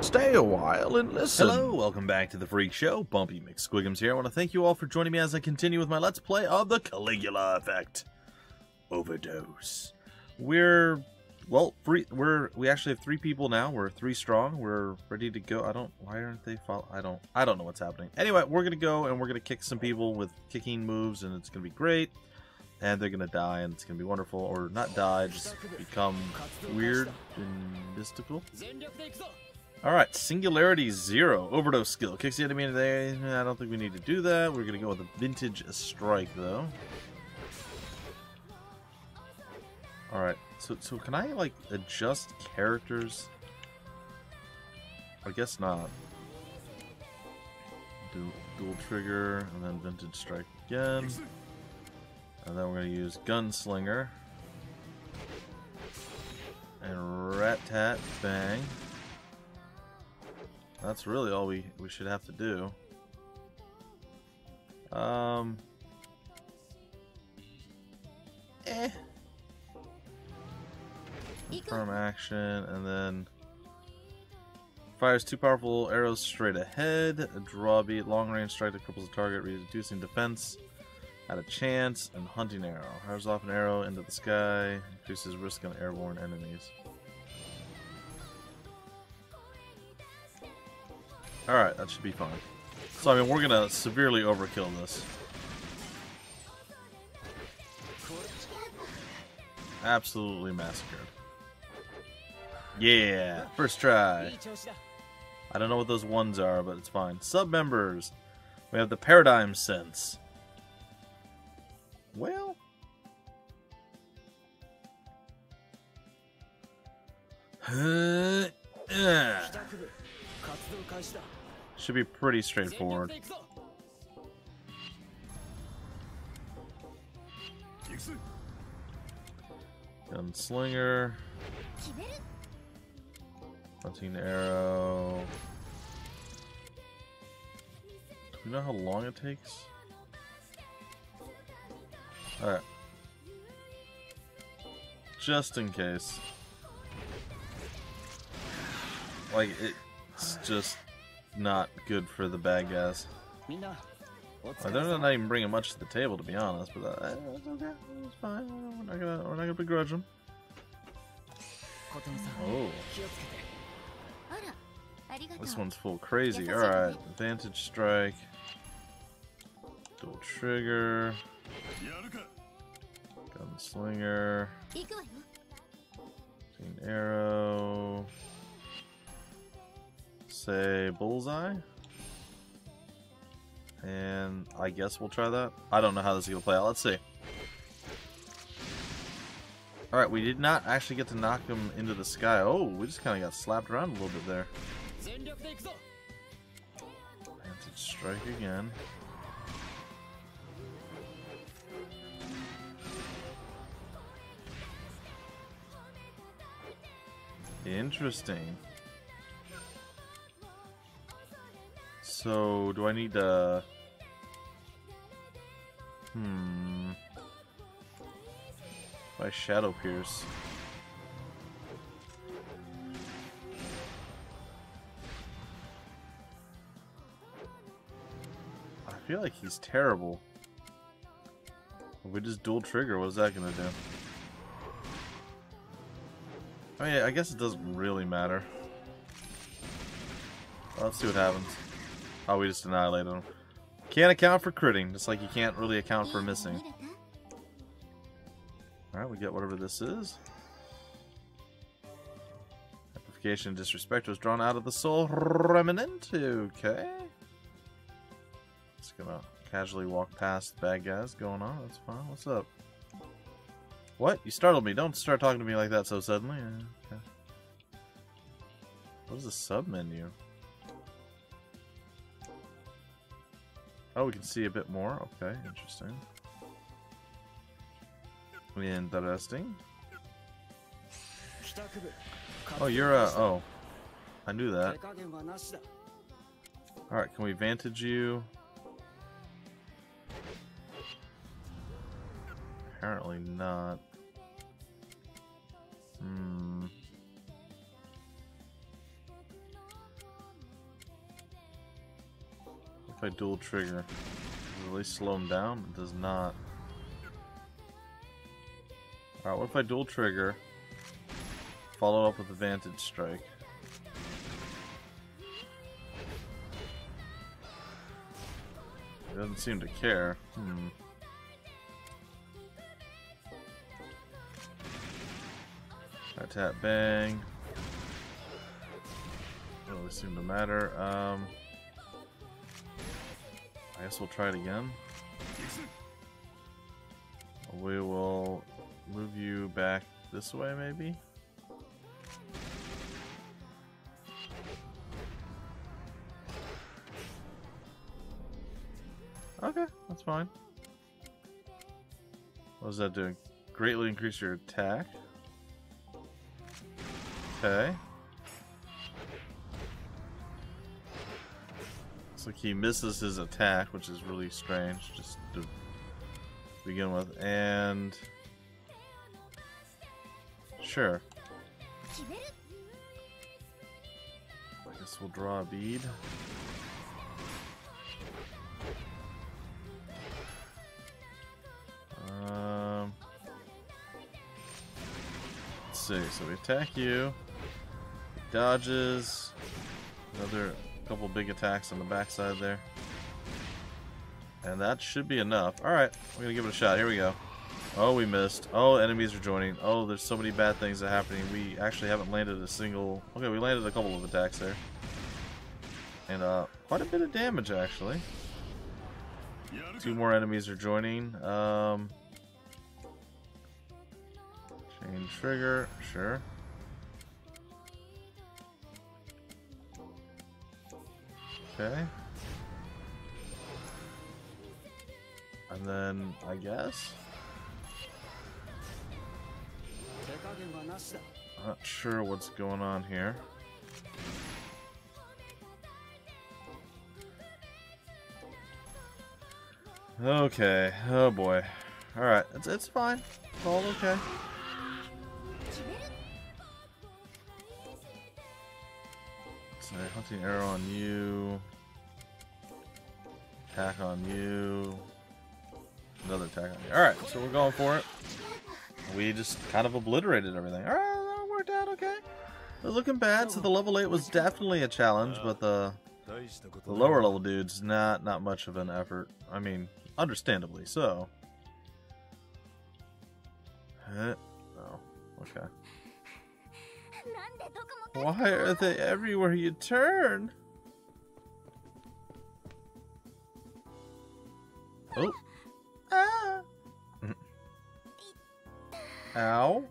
Stay a while and listen. Hello, welcome back to the Freak Show. Bumpy McSquigums here. I want to thank you all for joining me as I continue with my Let's Play of The Caligula Effect: Overdose. We actually have 3 people now. We're 3 strong. We're ready to go. Why aren't they following? I don't know what's happening. Anyway, we're going to go and we're going to kick some people with kicking moves, and it's going to be great. And they're going to die, and it's going to be wonderful. Or not die, just become weird and mystical. Alright, Singularity 0, Overdose skill. Kicks the enemy today. I don't think we need to do that. We're going to go with a Vintage Strike, though. Alright, so can I, like, adjust characters? I guess not. Dual trigger, and then Vintage Strike again. And then we're going to use Gunslinger. And rat-tat, bang. That's really all we should have to do. Confirm action, and then fires 2 powerful arrows straight ahead. A drawbeat, long-range strike that cripples the target, reducing defense at a chance, and hunting arrow. Fires off an arrow into the sky, increases risk on airborne enemies. Alright, that should be fine. So, I mean, we're gonna severely overkill this. Absolutely massacred. Yeah! First try! I don't know what those ones are, but it's fine. Sub-members! We have the Paradigm Sense. Well... Should be pretty straightforward. Gunslinger. Hunting arrow. Do we know how long it takes? Alright. Just in case. Like, it's just not good for the bad guys. They're not even bringing much to the table, to be honest, but that's okay. It's fine. We're not gonna begrudge them. Oh. This one's full crazy. Alright. Advantage strike. Dual trigger. Gunslinger. Chain arrow. Say bullseye. And I guess we'll try that. I don't know how this is gonna play out. Let's see. Alright, we did not actually get to knock him into the sky. Oh, we just kind of got slapped around a little bit there. Vantage strike again. Interesting. So, do I need to... By Shadow Pierce. I feel like he's terrible. If we just dual trigger, what is that gonna do? I mean, I guess it doesn't really matter. Well, let's see what happens. Oh, we just annihilated him. Can't account for critting, just like you can't really account for missing. Alright, we get whatever this is. Amplification of disrespect was drawn out of the soul remnant. Okay. Just gonna casually walk past the bad guys going on. That's fine. What's up? What? You startled me. Don't start talking to me like that so suddenly. Okay. What is the sub menu? Oh, we can see a bit more. Okay, interesting. Interesting. Oh, you're a... Oh. I knew that. Alright, can we vantage you? Apparently not. if I dual trigger? Does it at least slow him down? It does not. Alright, what if I dual trigger? Follow up with a Vintage Strike. He doesn't seem to care. Hmm. Tap bang. Doesn't really seem to matter. I guess we'll try it again. We will move you back this way, maybe. Okay, that's fine. What is that doing? Greatly increase your attack. Okay. Looks like he misses his attack, which is really strange, just to begin with. And sure. I guess we'll draw a bead. Let's see. So we attack you. Dodges, another couple big attacks on the backside there, and that should be enough. All right, we're gonna give it a shot. Here we go. Oh, we missed. Oh, enemies are joining. Oh, there's so many bad things that are happening. We actually haven't landed a single. Okay, we landed a couple of attacks there, and quite a bit of damage actually. Two more enemies are joining. Chain trigger, sure. Okay. And then, I guess? Not sure what's going on here. Okay. Oh boy. Alright. It's fine. It's all okay. So, hunting arrow on you. Attack on you. Another attack on you. Alright, so we're going for it. We just kind of obliterated everything. Alright, that worked out okay. They're looking bad, so the level 8 was definitely a challenge, but the lower level dude's not much of an effort. I mean, understandably so. Huh? Oh, okay. Why are they everywhere you turn? Oh. Ah. Ow.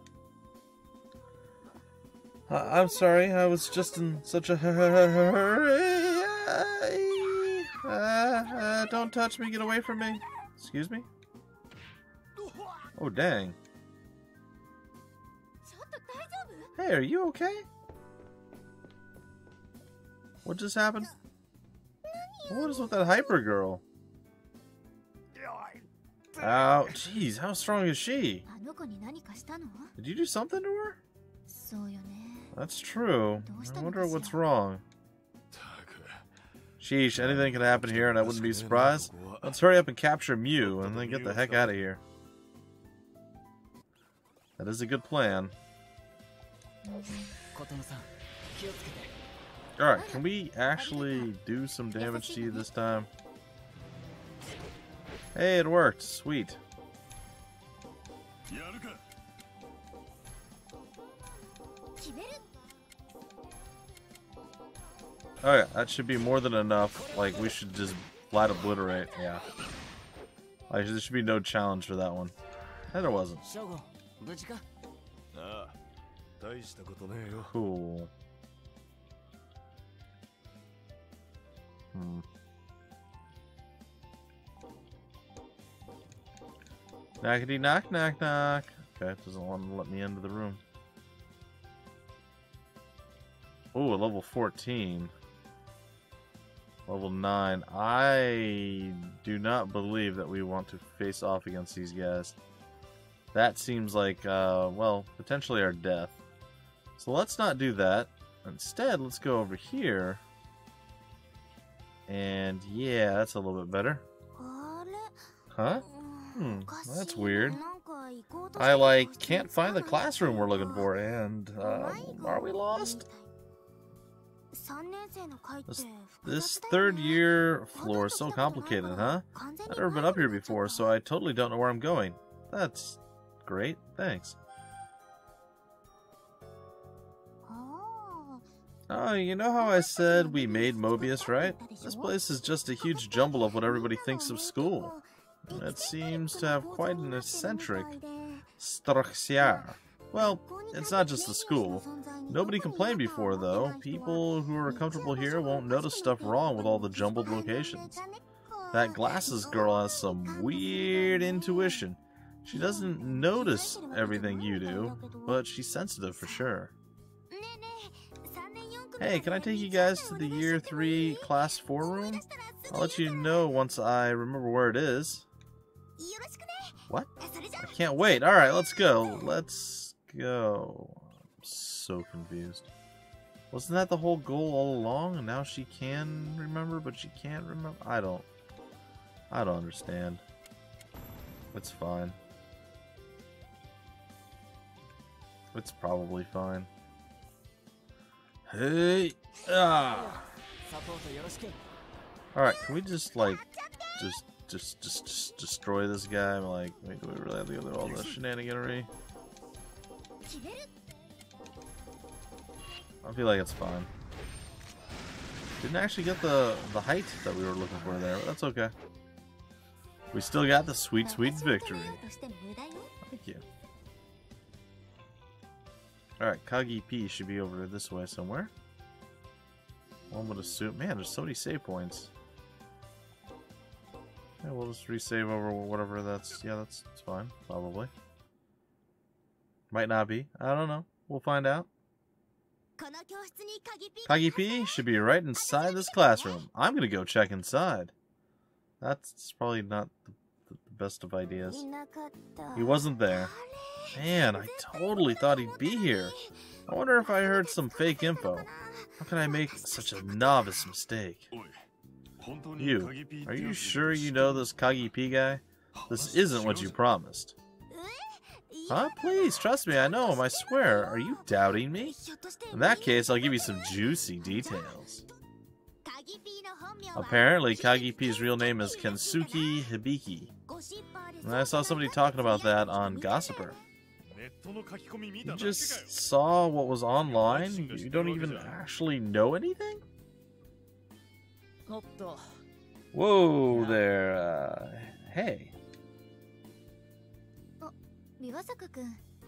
I'm sorry, I was just in such a hurry. Don't touch me, get away from me. Excuse me? Oh, dang. Hey, are you okay? What just happened? What is with that hyper girl? Ow, jeez, how strong is she? Did you do something to her? That's true. I wonder what's wrong. Sheesh, anything could happen here and I wouldn't be surprised. Let's hurry up and capture Mew and then get the heck out of here. That is a good plan. Alright, can we actually do some damage to you this time? Hey, it worked. Sweet. Alright, that should be more than enough. Like, we should just flat obliterate. Yeah. Like, there should be no challenge for that one. And there wasn't. Cool. Hmm. Knockity knock knock knock. Okay, it doesn't want to let me into the room. Ooh, a level 14. Level 9. I do not believe that we want to face off against these guys. That seems like, well, potentially our death. So let's not do that. Instead, let's go over here. And yeah, that's a little bit better. Huh? Hmm, that's weird. I, like, can't find the classroom we're looking for, and, are we lost? This third year floor is so complicated, huh? I've never been up here before, so I totally don't know where I'm going. That's great, thanks. Oh, you know how I said we made Mobius, right? This place is just a huge jumble of what everybody thinks of school. It seems to have quite an eccentric structure. Well, it's not just the school. Nobody complained before, though. People who are comfortable here won't notice stuff wrong with all the jumbled locations. That glasses girl has some weird intuition. She doesn't notice everything you do, but she's sensitive for sure. Hey, can I take you guys to the Year 3 Class 4 room? I'll let you know once I remember where it is. What? I can't wait. Alright, let's go. Let's go. I'm so confused. Wasn't that the whole goal all along? And now she can remember, but she can't remember? I don't understand. It's fine. It's probably fine. Hey! Ah! Alright, can we just, like, just destroy this guy? Like, wait, do we really have to go through all the shenaniganery? I feel like it's fine. Didn't actually get the height that we were looking for there, but that's okay. We still got the sweet, sweet victory. Thank you. Alright, Kagi-P should be over this way somewhere. One would assume. Man, there's so many save points. Yeah, we'll just resave over whatever that's. Yeah, that's fine, probably. Might not be. I don't know. We'll find out. Kagi-P should be right inside this classroom. I'm gonna go check inside. That's probably not the best of ideas. He wasn't there. Man, I totally thought he'd be here. I wonder if I heard some fake info. How can I make such a novice mistake? You, are you sure you know this Kagi-P guy? This isn't what you promised. Huh? Please, trust me, I know him, I swear. Are you doubting me? In that case, I'll give you some juicy details. Apparently, Kagi-P's real name is Kensuke Hibiki. And I saw somebody talking about that on Gossiper. You just saw what was online? You don't even actually know anything? Whoa there, hey.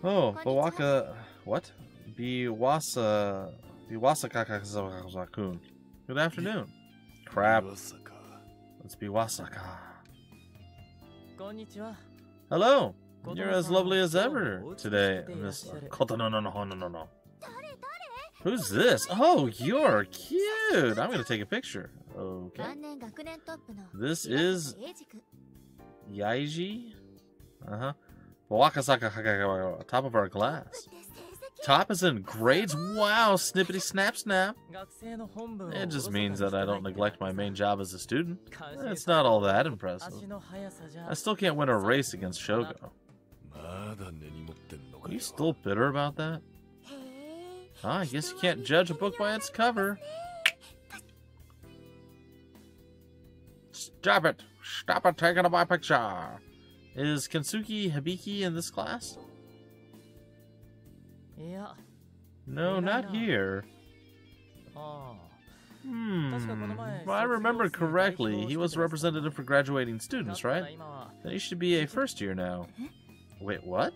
Oh, Biwasaka... What? Biwasaka Hakagawa. Good afternoon. Crap. It's Biwasaka. Hello. You're as lovely as ever today, Miss Kotarou. Who's this? Oh, you're cute. I'm gonna take a picture. Okay. This is Yaiji. Wakasaka Hakagawa. Top of our class. Top is in grades. Wow. Snippity snap snap. It just means that I don't neglect my main job as a student. It's not all that impressive. I still can't win a race against Shogo. Are you still bitter about that? Ah, I guess you can't judge a book by its cover. Stop it! Stop it taking my picture! Is Kensuke Hibiki in this class? No, not here. If I remember correctly, he was a representative for graduating students, right? Then he should be a first year now. Wait, what?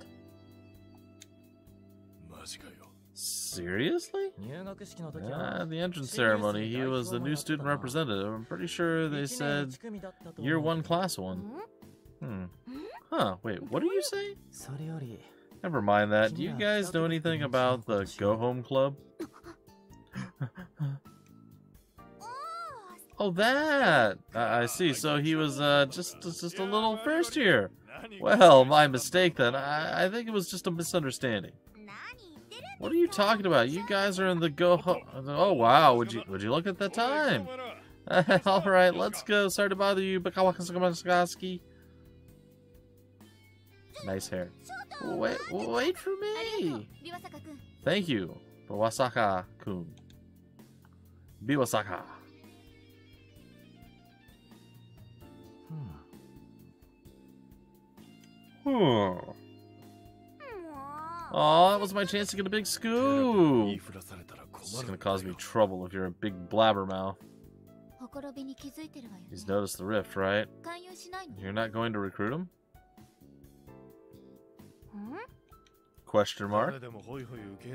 Seriously? At the entrance ceremony, he was the new student representative. I'm pretty sure they said year 1 class 1. Huh, wait, what do you say? Never mind that. Do you guys know anything about the Go Home Club? Oh, that! I see, so he was just a little first year. Well, my mistake then. I think it was just a misunderstanding. What are you talking about? You guys are in the go home. Oh wow! Would you look at the time? Alright, let's go. Sorry to bother you, but Kawakasakomasakoski. Nice hair. Wait for me! Thank you, Biwasaka-kun. Biwasaka. Oh, that was my chance to get a big scoop. This is gonna cause me trouble if you're a big blabbermouth. He's noticed the rift, right? You're not going to recruit him? Question mark.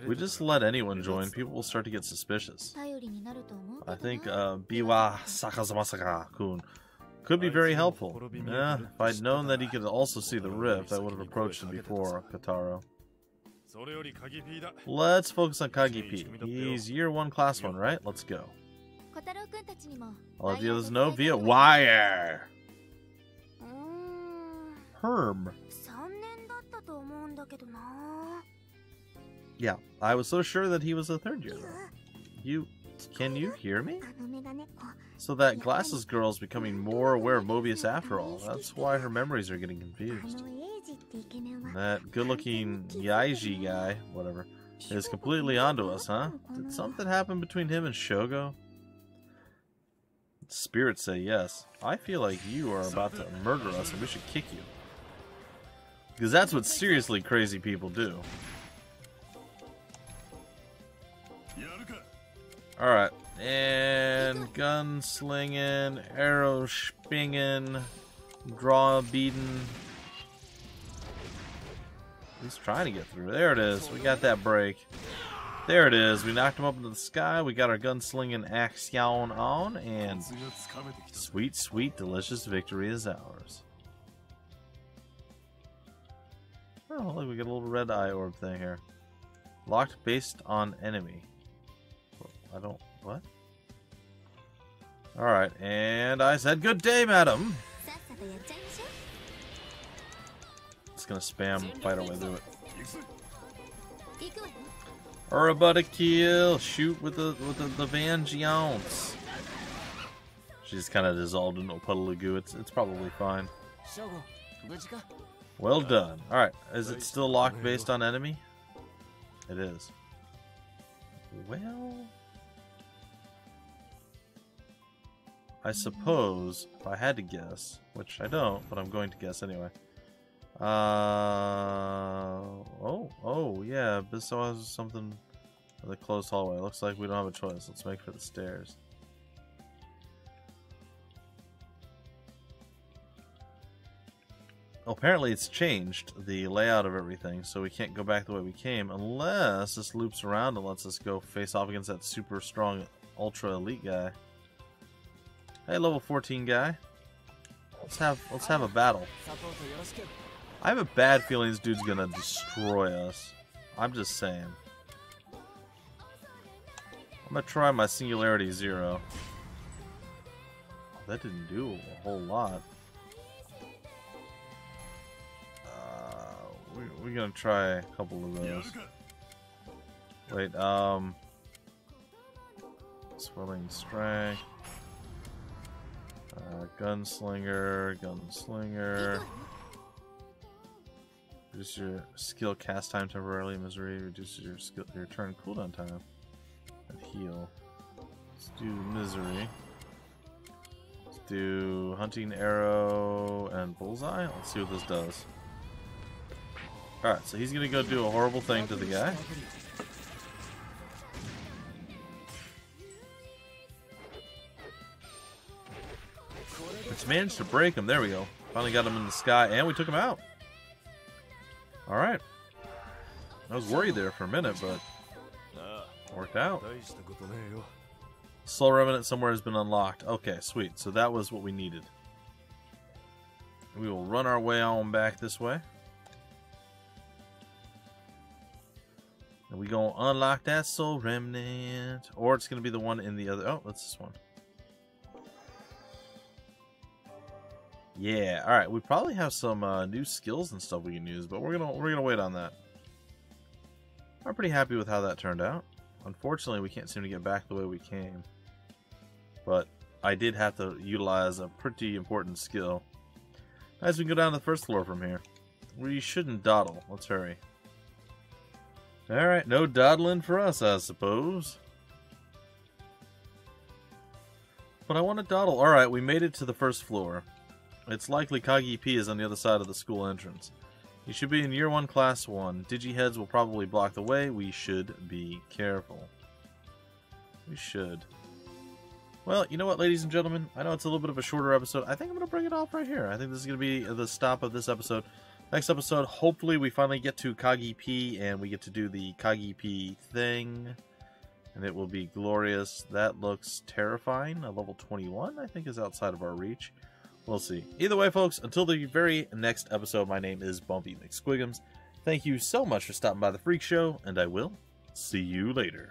We just let anyone join, people will start to get suspicious. I think Biwasaka-kun could be very helpful. Yeah, if I'd known that he could also see the rift, I would have approached him before, Kotarou. Let's focus on Kagi-P. He's year 1, class 1, right? Let's go. I'll let the others know via wire. Herm. Yeah, I was so sure that he was a 3rd year. Can you hear me? So that glasses girl is becoming more aware of Mobius after all. That's why her memories are getting confused. That good-looking Yaiji guy, whatever, is completely onto us, huh? Did something happen between him and Shogo? Spirits say yes. I feel like you are about to murder us and we should kick you. Because that's what seriously crazy people do. Alright, and gunslinging, arrow spinging, draw beating. He's trying to get through. There it is. We got that break. There it is. We knocked him up into the sky. We got our gunslinging action on, and sweet, sweet, delicious victory is ours. Oh, look, we got a little red eye orb thing here. Locked based on enemy. I don't... what? Alright, and I said good day, madam! It's gonna spam fight our way through it. Or about a kill! Shoot with the vengeance! She's kinda dissolved into a puddle of goo. It's probably fine. Well done. Alright, is it still locked based on enemy? It is. Well... I suppose, if I had to guess, which I don't, but I'm going to guess anyway. Yeah, this was something in the closed hallway. Looks like we don't have a choice. Let's make for the stairs. Well, apparently it's changed the layout of everything, so we can't go back the way we came, unless this loops around and lets us go face off against that super strong, ultra elite guy. Hey, level 14 guy. Let's have a battle. I have a bad feeling this dude's gonna destroy us. I'm just saying. I'm gonna try my Singularity 0. That didn't do a whole lot. We're gonna try a couple of those. Wait, Swelling Strike. Gunslinger. Reduce your skill cast time temporarily. Misery reduces your skill, your turn cooldown time. And heal. Let's do misery. Let's do hunting arrow and bullseye. Let's see what this does. All right, so he's gonna go do a horrible thing to the guy. Managed to break him. There we go. Finally got him in the sky, and we took him out. All right. I was worried there for a minute, but worked out. Soul Remnant somewhere has been unlocked. Okay, sweet. So that was what we needed. We will run our way on back this way. And we're going to unlock that Soul Remnant. Or it's going to be the one in the other. Oh, that's this one. Yeah, alright, we probably have some new skills and stuff we can use, but we're gonna wait on that. I'm pretty happy with how that turned out. Unfortunately, we can't seem to get back the way we came. But I did have to utilize a pretty important skill. As we go down to the first floor from here. We shouldn't dawdle. Let's hurry. Alright, no dawdling for us, I suppose. But I want to dawdle. Alright, we made it to the first floor. It's likely Kagi-P is on the other side of the school entrance. You should be in Year 1, Class 1. Digi-heads will probably block the way. We should be careful. We should. Well, you know what, ladies and gentlemen? I know it's a little bit of a shorter episode. I think I'm going to bring it off right here. I think this is going to be the stop of this episode. Next episode, hopefully we finally get to Kagi-P and we get to do the Kagi-P thing. And it will be glorious. That looks terrifying. A level 21, I think, is outside of our reach. We'll see. Either way, folks, until the very next episode, my name is Bumpy McSquigums. Thank you so much for stopping by the Freak Show, and I will see you later.